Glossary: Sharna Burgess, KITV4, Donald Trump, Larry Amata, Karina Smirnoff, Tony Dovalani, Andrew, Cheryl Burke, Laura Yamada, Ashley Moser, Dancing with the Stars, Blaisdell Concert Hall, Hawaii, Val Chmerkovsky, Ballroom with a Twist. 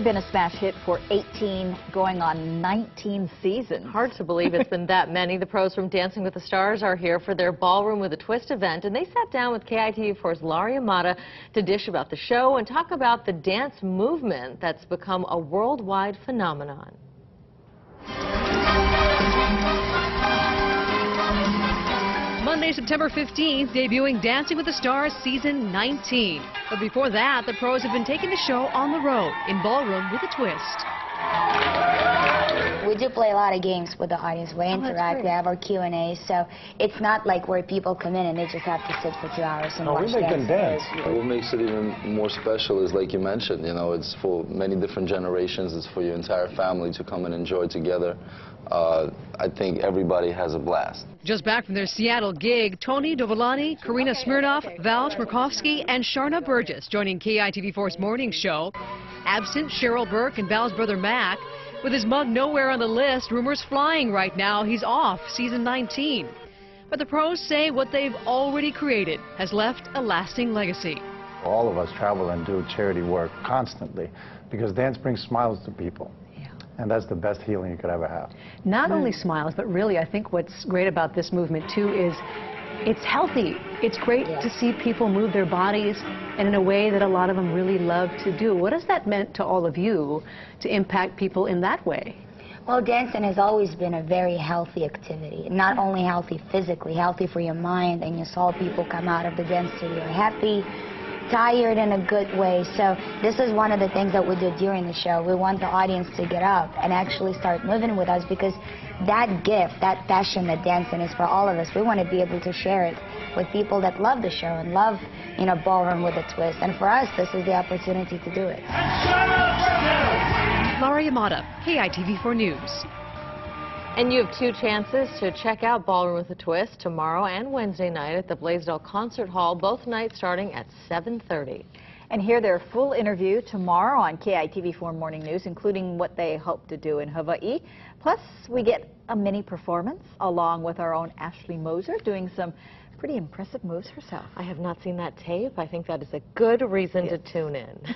They've been a smash hit for 18, going on 19 seasons. Hard to believe it's been that many. The pros from Dancing with the Stars are here for their Ballroom with a Twist event, and they sat down with KITV4's Larry Amata to dish about the show and talk about the dance movement that's become a worldwide phenomenon. Monday, September 15th, debuting Dancing with the Stars Season 19. But before that, the pros have been taking the show on the road in Ballroom with a Twist. We do play a lot of games with the audience. We interact, we have our Q&A, so it's not like where people come in and they just have to sit for 2 hours and watch dance. No, we make them dance. What makes it even more special is, like you mentioned, you know, it's for many different generations. It's for your entire family to come and enjoy together. I think everybody has a blast. Just back from their Seattle gig, Tony Dovalani, Karina Smirnoff, Val Chmerkovsky, and Sharna Burgess joining KITV4's morning show. Absent Cheryl Burke and Val's brother Mac. With his mug nowhere on the list, rumors flying right now he's off season 19. But the pros say what they've already created has left a lasting legacy. All of us travel and do charity work constantly because dance brings smiles to people. And that's the best healing you could ever have. Not only smiles, but really, I think what's great about this movement, too, is it's healthy. It's great to see people move their bodies and in a way that a lot of them really love to do. What has that meant to all of you to impact people in that way? Well, dancing has always been a very healthy activity. Not only healthy physically, healthy for your mind, and you saw people come out of the dance studio happy, tired in a good way. So this is one of the things that we do during the show. We want the audience to get up and actually start moving with us, because that gift, that passion that dancing is for all of us, we want to be able to share it with people that love the show and love, you know, Ballroom with a Twist. And for us, this is the opportunity to do it. Laura Yamada, KITV4 News. And you have two chances to check out Ballroom with a Twist tomorrow and Wednesday night at the Blaisdell Concert Hall, both nights starting at 7:30. And hear their full interview tomorrow on KITV4 Morning News, including what they hope to do in Hawaii. Plus, we get a mini performance along with our own Ashley Moser doing some pretty impressive moves herself. I have not seen that tape. I think that is a good reason to tune in.